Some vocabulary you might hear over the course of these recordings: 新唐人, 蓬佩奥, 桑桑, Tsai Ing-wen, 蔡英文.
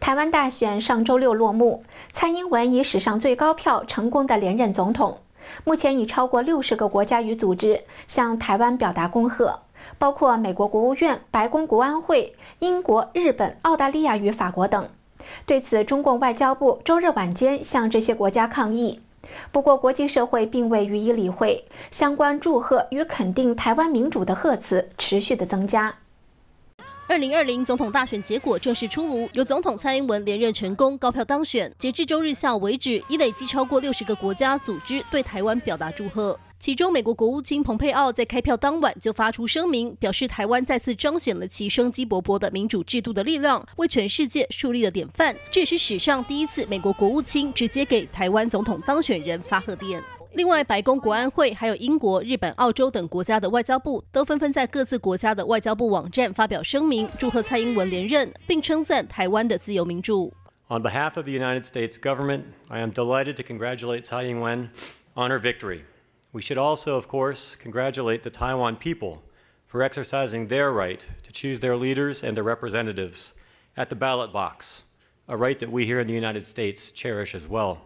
台湾大选上周六落幕，蔡英文以史上最高票成功的连任总统。目前已超过60个国家与组织向台湾表达恭贺，包括美国国务院、白宫国安会、英国、日本、澳大利亚与法国等。对此，中共外交部周日晚间向这些国家抗议。 不过，国际社会并未予以理会，相关祝贺与肯定台湾民主的贺词持续的增加。2020总统大选结果正式出炉，由总统蔡英文连任成功，高票当选。截至周日下午为止，已累计超过60个国家组织对台湾表达祝贺。 其中，美国国务卿蓬佩奥在开票当晚就发出声明，表示台湾再次彰显了其生机勃勃的民主制度的力量，为全世界树立了典范。这也是史上第一次，美国国务卿直接给台湾总统当选人发贺电。 另外，白宫国安会还有英国、日本、澳洲等国家的外交部都纷纷在各自国家的外交部网站发表声明，祝贺蔡英文连任，并称赞台湾的自由民主。On behalf of the United States government, I am delighted to congratulate Tsai Ing-wen on her victory. We should also, of course, congratulate the Taiwan people for exercising their right to choose their leaders and their representatives at the ballot box, a right that we here in the United States cherish as well.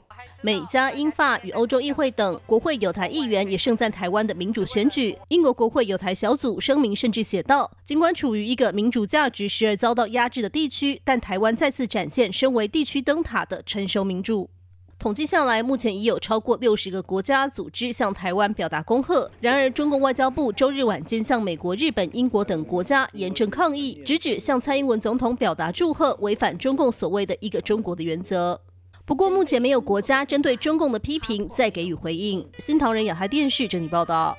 美加、英法与欧洲议会等国会有台议员也盛赞台湾的民主选举。英国国会有台小组声明甚至写道：“尽管处于一个民主价值时而遭到压制的地区，但台湾再次展现身为地区灯塔的成熟民主。” 统计下来，目前已有超过60个国家组织向台湾表达恭贺。然而，中共外交部周日晚间向美国、日本、英国等国家严正抗议，直指向蔡英文总统表达祝贺违反中共所谓的“一个中国”的原则。不过，目前没有国家针对中共的批评再给予回应。新唐人亚太电视整理报道。